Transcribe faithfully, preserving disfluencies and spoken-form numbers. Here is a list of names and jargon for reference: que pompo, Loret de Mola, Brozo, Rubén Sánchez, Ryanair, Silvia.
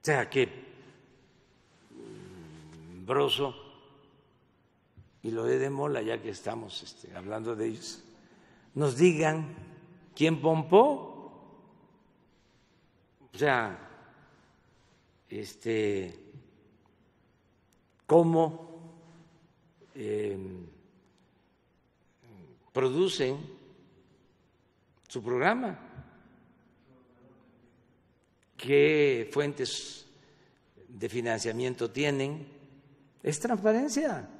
O sea que Brozo y lo de Demola, ya que estamos este, hablando de ellos, nos digan quién pompó. O sea, este, cómo eh, producen su programa, qué fuentes de financiamiento tienen. Es transparencia.